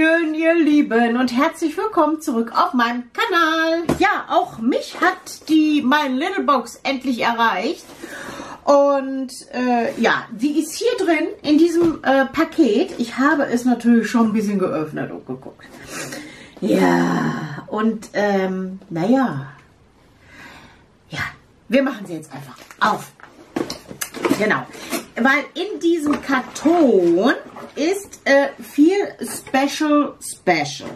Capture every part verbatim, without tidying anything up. Hallöchen, ihr Lieben, und herzlich willkommen zurück auf meinem Kanal. Ja, auch mich hat die My Little Box endlich erreicht. Und äh, ja, die ist hier drin in diesem äh, Paket. Ich habe es natürlich schon ein bisschen geöffnet und geguckt. Ja, und ähm, naja. Ja, wir machen sie jetzt einfach auf. Genau, weil in diesem Karton ist äh, viel Special Special.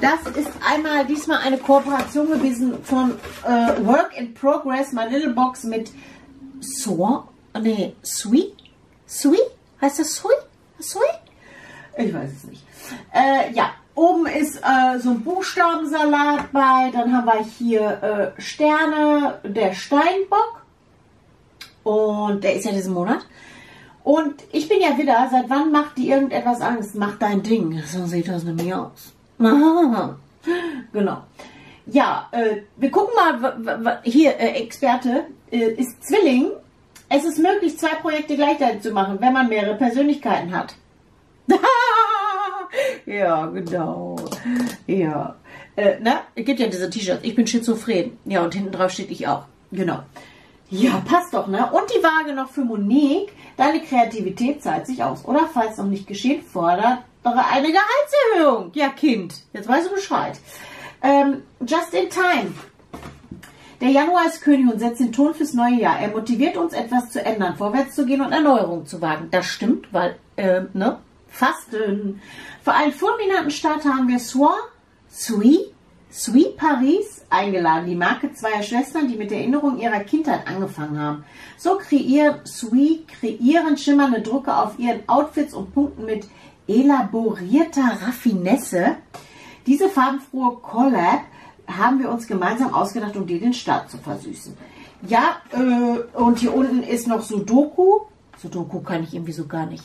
Das ist einmal diesmal eine Kooperation gewesen von äh, Work in Progress, My Little Box mit Soi, nee, Sui, Sui, heißt das Sui, Sui? Ich weiß es nicht. Äh, ja, oben ist äh, so ein Buchstabensalat bei, dann haben wir hier äh, Sterne, der Steinbock, und der ist ja diesen Monat. Und ich bin ja wieder, seit wann macht die irgendetwas Angst? Mach dein Ding. So sieht das nämlich aus. Genau. Ja, äh, wir gucken mal, hier, äh, Experte, äh, ist Zwilling. Es ist möglich, zwei Projekte gleichzeitig zu machen, wenn man mehrere Persönlichkeiten hat. Ja, genau. Ja. Äh, na, gibt ja diese T-Shirts. Ich bin schizophren. Ja, und hinten drauf steht ich auch. Genau. Ja, passt doch, ne? Und die Waage noch für Monique. Deine Kreativität zahlt sich aus. Oder falls noch nicht geschehen, fordere eine Gehaltserhöhung. Ja, Kind. Jetzt weißt du Bescheid. Ähm, just in time. Der Januar ist König und setzt den Ton fürs neue Jahr. Er motiviert uns, etwas zu ändern, vorwärts zu gehen und Erneuerung zu wagen. Das stimmt, weil, äh, ne? Fasten. Für einen fulminanten Start haben wir Soi, Sui, Sweet Paris eingeladen, die Marke zweier Schwestern, die mit der Erinnerung ihrer Kindheit angefangen haben. So kreieren Sui kreieren schimmernde Drucke auf ihren Outfits und Punkten mit elaborierter Raffinesse. Diese farbenfrohe Collab haben wir uns gemeinsam ausgedacht, um dir den Start zu versüßen. Ja, äh, und hier unten ist noch Sudoku. Sudoku kann ich irgendwie so gar nicht.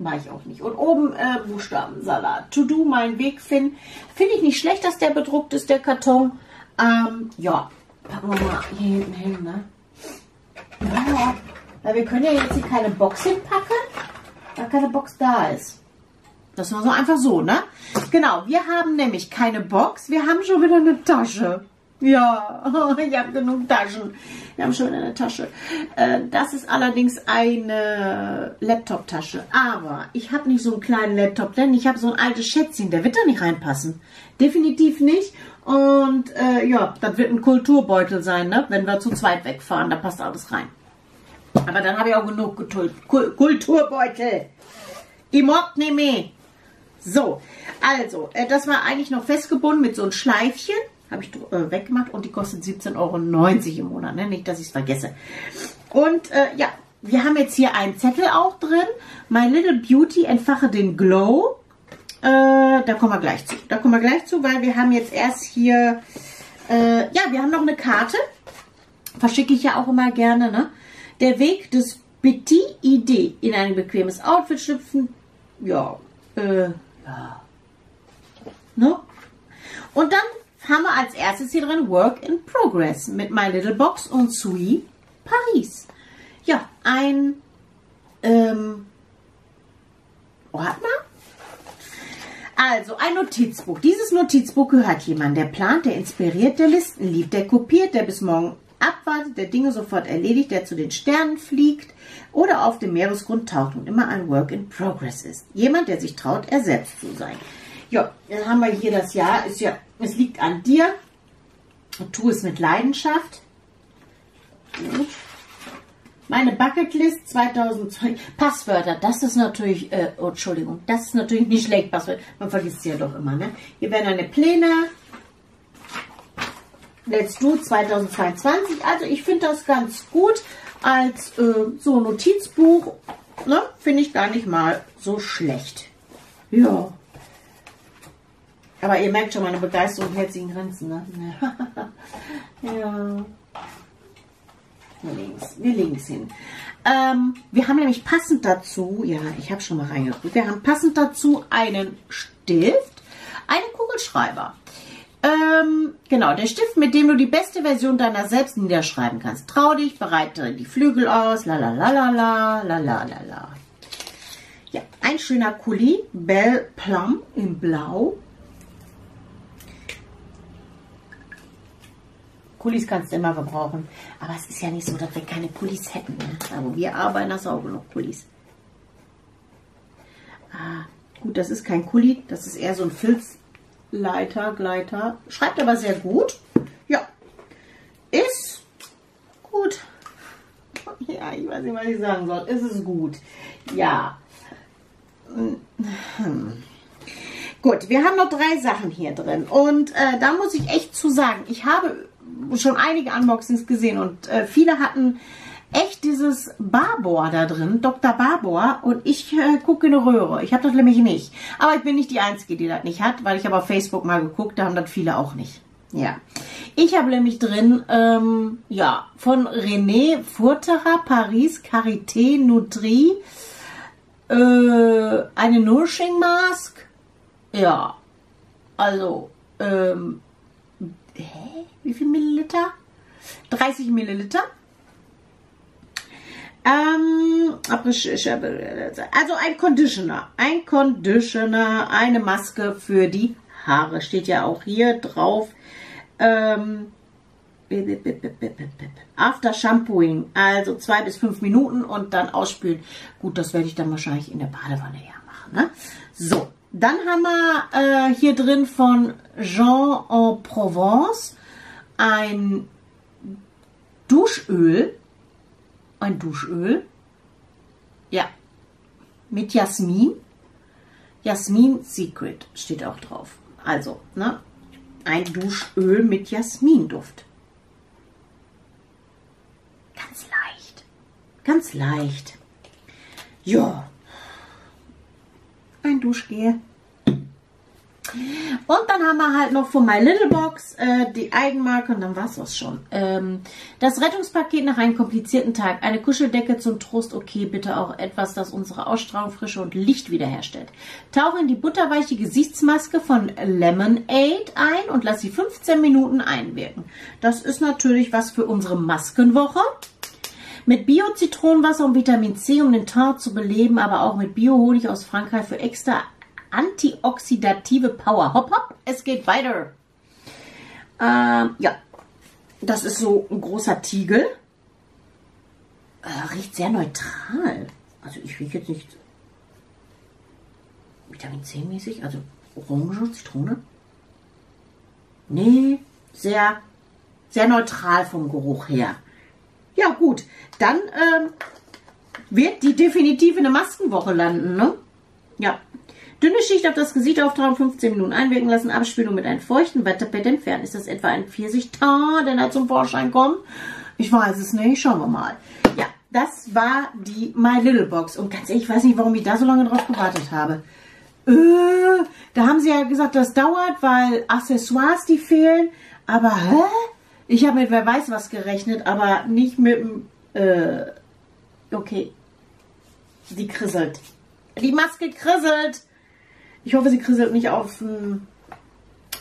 Mache ich auch nicht. Und oben äh, Buchstabensalat. To do, mein Weg finden. Finde ich nicht schlecht, dass der bedruckt ist, der Karton. Ähm, ja, packen wir mal hier hinten hin, ne? Ja, weil wir können ja jetzt hier keine Box hinpacken, da keine Box da ist. Das war so einfach so, ne? Genau, wir haben nämlich keine Box, wir haben schon wieder eine Tasche. Ja, ich habe genug Taschen. Wir haben schon eine Tasche. Das ist allerdings eine Laptop-Tasche. Aber ich habe nicht so einen kleinen Laptop, denn ich habe so ein altes Schätzchen. Der wird da nicht reinpassen. Definitiv nicht. Und äh, ja, das wird ein Kulturbeutel sein, ne? Wenn wir zu zweit wegfahren. Da passt alles rein. Aber dann habe ich auch genug Geduld. Kulturbeutel. Ich mag nicht mehr. So, also, das war eigentlich noch festgebunden mit so einem Schleifchen. Habe ich äh, weggemacht, und die kostet siebzehn Euro neunzig im Monat. Ne? Nicht, dass ich es vergesse. Und äh, ja, wir haben jetzt hier einen Zettel auch drin. My Little Beauty, entfache den Glow. Äh, da kommen wir gleich zu. Da kommen wir gleich zu, weil wir haben jetzt erst hier... Äh, ja, wir haben noch eine Karte. Verschicke ich ja auch immer gerne. Ne? Der Weg des Petit-Idee. In ein bequemes Outfit schlüpfen. Ja. Äh, ja. Ne? Und dann haben wir als erstes hier drin Work in Progress mit My Little Box und Sweet Paris. Ja, ein ähm, Ordner. Also ein Notizbuch. Dieses Notizbuch gehört jemand, der plant, der inspiriert, der Listen liebt, der kopiert, der bis morgen abwartet, der Dinge sofort erledigt, der zu den Sternen fliegt oder auf dem Meeresgrund taucht und immer ein Work in Progress ist. Jemand, der sich traut, er selbst zu sein. Ja, dann haben wir hier das Jahr. Ist ja, es liegt an dir. Tu es mit Leidenschaft. Meine Bucketlist zweitausendzwanzig. Passwörter, das ist natürlich, äh, oh, Entschuldigung, das ist natürlich nicht schlecht, Passwörter. Man vergisst sie ja doch immer, ne? Hier werden deine Pläne. Let's do zweitausendzweiundzwanzig. Also ich finde das ganz gut als äh, so Notizbuch. Ne? Finde ich gar nicht mal so schlecht. Ja. Aber ihr merkt schon meine Begeisterung und herzigen Grenzen, ne? Ja. Wir links, wir links hin. Ähm, wir haben nämlich passend dazu, ja, ich habe schon mal reingeguckt, wir haben passend dazu einen Stift, einen Kugelschreiber. Ähm, genau, der Stift, mit dem du die beste Version deiner selbst niederschreiben kannst. Trau dich, breite die Flügel aus, la la la la la la la la. Ja, Ein schöner Kuli, Belle Plum in Blau. Kulis kannst du immer gebrauchen. Aber es ist ja nicht so, dass wir keine Kulis hätten. Ne? Aber wir arbeiten, das auch noch Kulis. Ah, gut, das ist kein Kuli. Das ist eher so ein Filzleiter, Gleiter. Schreibt aber sehr gut. Ja, ist gut. Ja, ich weiß nicht, was ich sagen soll. Ist es gut. Ja. Hm. Gut, wir haben noch drei Sachen hier drin. Und äh, da muss ich echt zu sagen, ich habe schon einige Unboxings gesehen und äh, viele hatten echt dieses Babor da drin, Doktor Babor, und ich äh, gucke in eine Röhre. Ich habe das nämlich nicht. Aber ich bin nicht die Einzige, die das nicht hat, weil ich habe auf Facebook mal geguckt, da haben das viele auch nicht. Ja, ich habe nämlich drin, ähm, ja, von René Furterer, Paris, Carité, Nutri, äh, eine Nourishing Mask, ja, also, ähm, hä? Wie viel Milliliter? dreißig Milliliter. Ähm, also ein Conditioner. Ein Conditioner, eine Maske für die Haare. Steht ja auch hier drauf. Ähm, after Shampooing. Also zwei bis fünf Minuten und dann ausspülen. Gut, das werde ich dann wahrscheinlich in der Badewanne ja machen. Ne? So. Dann haben wir äh, hier drin von Jean en Provence ein Duschöl. Ein Duschöl. Ja. Mit Jasmin. Jasmin Secret steht auch drauf. Also, ne? Ein Duschöl mit Jasminduft. Ganz leicht. Ganz leicht. Ja. Ein Duschgel. Und dann haben wir halt noch von My Little Box äh, die Eigenmarke und dann war es das schon. Ähm, das Rettungspaket nach einem komplizierten Tag. Eine Kuscheldecke zum Trost. Okay, bitte auch etwas, das unsere Ausstrahlung, Frische und Licht wiederherstellt. Tauche in die butterweiche Gesichtsmaske von Lemon Aid ein und lass sie fünfzehn Minuten einwirken. Das ist natürlich was für unsere Maskenwoche. Mit Bio-Zitronenwasser und Vitamin C, um den Teint zu beleben, aber auch mit Bio-Honig aus Frankreich für extra antioxidative Power. Hopp, hopp, es geht weiter. Ähm, ja, das ist so ein großer Tiegel. Äh, riecht sehr neutral. Also ich rieche jetzt nicht Vitamin C mäßig, also Orange, Zitrone. Nee, sehr, sehr neutral vom Geruch her. Ja gut, dann ähm, wird die definitiv in der Maskenwoche landen, ne? Ja. Dünne Schicht auf das Gesicht auftragen, fünfzehn Minuten einwirken lassen, Abspülung mit einem feuchten Wattepad entfernen. Ist das etwa ein Pfirsich-Teint, der da zum Vorschein kommt? Ich weiß es nicht, schauen wir mal. Ja, das war die My Little Box. Und ganz ehrlich, ich weiß nicht, warum ich da so lange drauf gewartet habe. Äh, da haben sie ja gesagt, das dauert, weil Accessoires, die fehlen. Aber, hä? Ich habe mit wer weiß was gerechnet, aber nicht mit dem, äh, okay, die krisselt. Die Maske krisselt. Ich hoffe, sie krisselt nicht auf dem,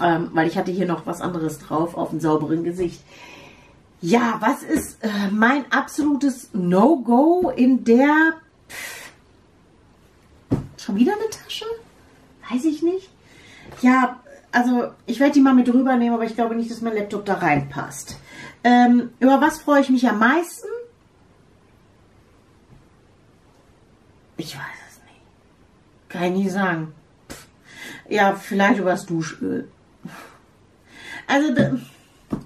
ähm, weil ich hatte hier noch was anderes drauf, auf dem sauberen Gesicht. Ja, was ist äh, mein absolutes No-Go in der, pff, schon wieder eine Tasche? Weiß ich nicht. Ja, also, ich werde die mal mit rübernehmen, aber ich glaube nicht, dass mein Laptop da reinpasst. Ähm, über was freue ich mich am meisten? Ich weiß es nicht. Kann ich nie sagen. Pff. Ja, vielleicht über das Duschöl. Also,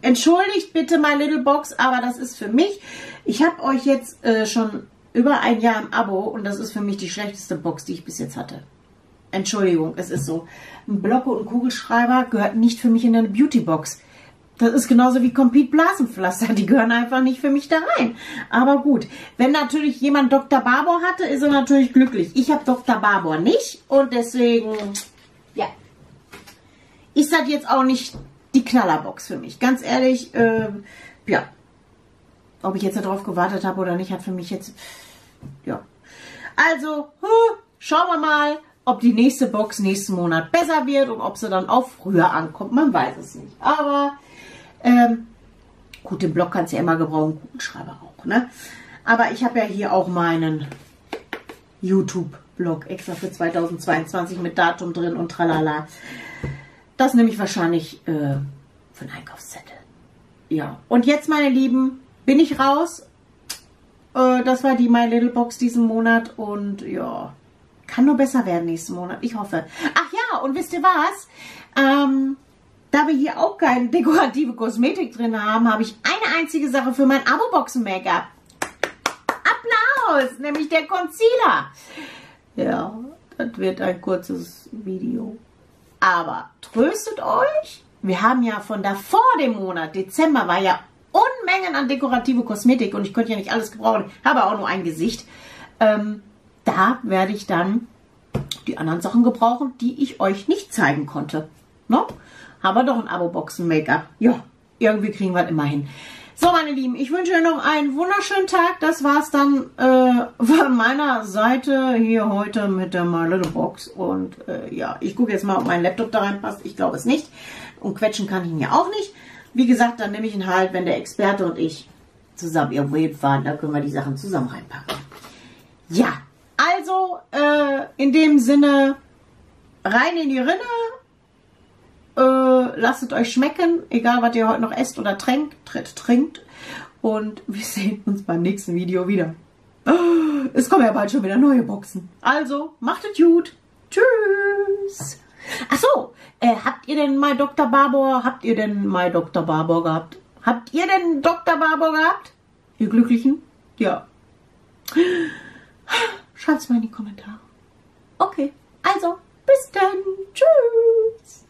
entschuldigt bitte My Little Box, aber das ist für mich. Ich habe euch jetzt äh, schon über ein Jahr im Abo und das ist für mich die schlechteste Box, die ich bis jetzt hatte. Entschuldigung, es ist so. Ein Blocke und Kugelschreiber gehört nicht für mich in eine Beautybox. Das ist genauso wie Complete Blasenpflaster. Die gehören einfach nicht für mich da rein. Aber gut, wenn natürlich jemand Doktor Babor hatte, ist er natürlich glücklich. Ich habe Doktor Babor nicht und deswegen, ja, ist das jetzt auch nicht die Knallerbox für mich. Ganz ehrlich, äh, ja, ob ich jetzt darauf gewartet habe oder nicht, hat für mich jetzt, ja. Also, huh, schauen wir mal, ob die nächste Box nächsten Monat besser wird und ob sie dann auch früher ankommt, man weiß es nicht. Aber ähm, gut, den Block kannst du ja immer gebrauchen, guten Schreiber auch, ne? Aber ich habe ja hier auch meinen YouTube-Blog extra für zweitausendzweiundzwanzig mit Datum drin und tralala. Das nehme ich wahrscheinlich äh, für einen Einkaufszettel. Ja, und jetzt, meine Lieben, bin ich raus. Äh, das war die My Little Box diesen Monat und ja, kann nur besser werden nächsten Monat, ich hoffe. Ach ja, und wisst ihr was? Ähm, da wir hier auch keine dekorative Kosmetik drin haben, habe ich eine einzige Sache für mein Abo-Boxen-Make-up. Applaus, nämlich der Concealer. Ja, das wird ein kurzes Video. Aber tröstet euch, wir haben ja von davor dem Monat, Dezember, war ja Unmengen an dekorative Kosmetik und ich konnte ja nicht alles gebrauchen, habe auch nur ein Gesicht. Ähm, da werde ich dann die anderen Sachen gebrauchen, die ich euch nicht zeigen konnte. Ne? Haben wir doch ein Abo-Boxen-Make-up. Ja, irgendwie kriegen wir es immer hin. So, meine Lieben, ich wünsche euch noch einen wunderschönen Tag. Das war es dann äh, von meiner Seite hier heute mit der My Little Box. Und äh, ja, ich gucke jetzt mal, ob mein Laptop da reinpasst. Ich glaube es nicht. Und quetschen kann ich ihn ja auch nicht. Wie gesagt, dann nehme ich ihn halt, wenn der Experte und ich zusammen ihr Weg fahren. Da können wir die Sachen zusammen reinpacken. Ja, also äh, in dem Sinne, rein in die Rinne. Äh, lasst es euch schmecken, egal was ihr heute noch esst oder trinkt, trinkt. Und wir sehen uns beim nächsten Video wieder. Es kommen ja bald schon wieder neue Boxen. Also, macht es gut. Tschüss. Achso, äh, habt ihr denn mal Doktor Babor? Habt ihr denn mal Doktor Babor gehabt? Habt ihr denn Doktor Babor gehabt? Ihr Glücklichen? Ja. Schreibt es mal in die Kommentare. Okay, also, bis dann. Tschüss.